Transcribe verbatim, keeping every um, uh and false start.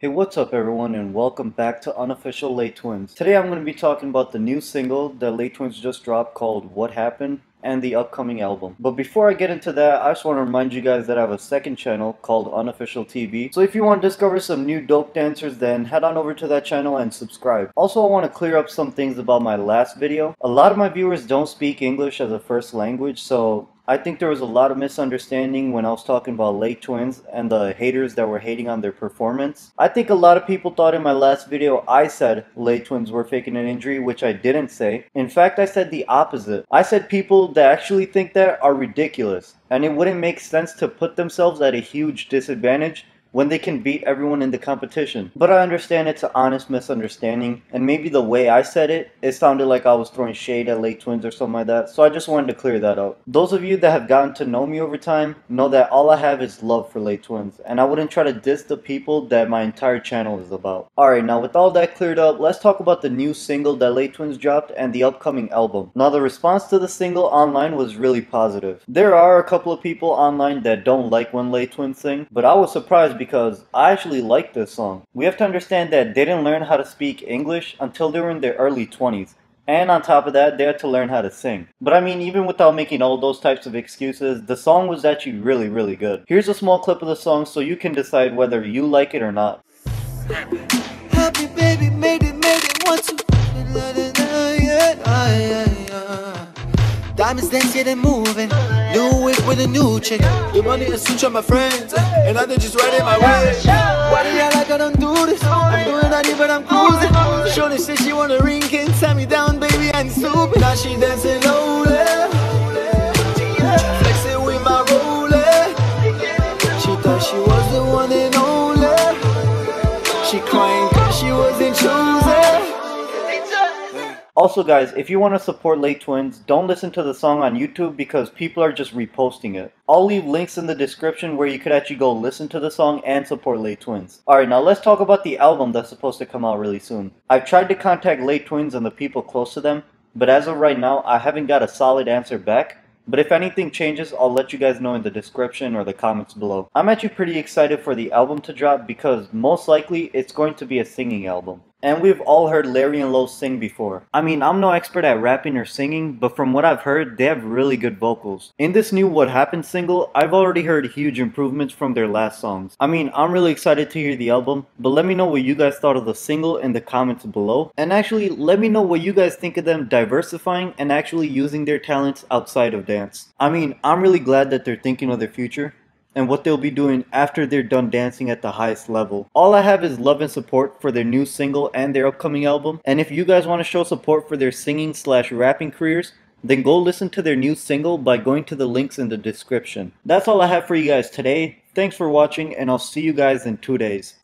Hey, what's up everyone, and welcome back to Unofficial Les Twins. Today I'm going to be talking about the new single that Les Twins just dropped called What Happened and the upcoming album. But before I get into that, I just want to remind you guys that I have a second channel called Unofficial T V. So if you want to discover some new dope dancers, then head on over to that channel and subscribe. Also, I want to clear up some things about my last video. A lot of my viewers don't speak English as a first language, so I think there was a lot of misunderstanding when I was talking about Les Twins and the haters that were hating on their performance. I think a lot of people thought in my last video I said Les Twins were faking an injury, which I didn't say. In fact, I said the opposite. I said people that actually think that are ridiculous, and it wouldn't make sense to put themselves at a huge disadvantage when they can beat everyone in the competition. But I understand it's an honest misunderstanding, and maybe the way I said it, it sounded like I was throwing shade at Les Twins or something like that, so I just wanted to clear that up. Those of you that have gotten to know me over time know that all I have is love for Les Twins, and I wouldn't try to diss the people that my entire channel is about. Alright, now with all that cleared up, let's talk about the new single that Les Twins dropped and the upcoming album. Now, the response to the single online was really positive. There are a couple of people online that don't like when Les Twins sing, but I was surprised because I actually like this song. We have to understand that they didn't learn how to speak English until they were in their early twenties. And on top of that, they had to learn how to sing. But I mean, even without making all those types of excuses, the song was actually really, really good. Here's a small clip of the song so you can decide whether you like it or not. Happy, happy baby, made it, made it, once you diamonds dancing and moving, new wig with a new chick. The money is suit on my friends, and I did just right in my way. Why do y'all like I don't do this? I'm doing that but I'm cruising. Shorty said she wanna ring and tie me down, baby, I'm stupid. Now she dancing lonely, flexing with my roller. She thought she was the one and only. She crying cause she wasn't choosing. Also guys, if you want to support Les Twins, don't listen to the song on YouTube because people are just reposting it. I'll leave links in the description where you could actually go listen to the song and support Les Twins. Alright, now let's talk about the album that's supposed to come out really soon. I've tried to contact Les Twins and the people close to them, but as of right now, I haven't got a solid answer back. But if anything changes, I'll let you guys know in the description or the comments below. I'm actually pretty excited for the album to drop because most likely it's going to be a singing album. And we've all heard Larry and Lowe sing before. I mean, I'm no expert at rapping or singing, but from what I've heard, they have really good vocals. In this new What Happened single, I've already heard huge improvements from their last songs. I mean, I'm really excited to hear the album, but let me know what you guys thought of the single in the comments below. And actually, let me know what you guys think of them diversifying and actually using their talents outside of dance. I mean, I'm really glad that they're thinking of their future and what they'll be doing after they're done dancing at the highest level. All I have is love and support for their new single and their upcoming album, and if you guys want to show support for their singing slash rapping careers, then go listen to their new single by going to the links in the description. That's all I have for you guys today. Thanks for watching, and I'll see you guys in two days.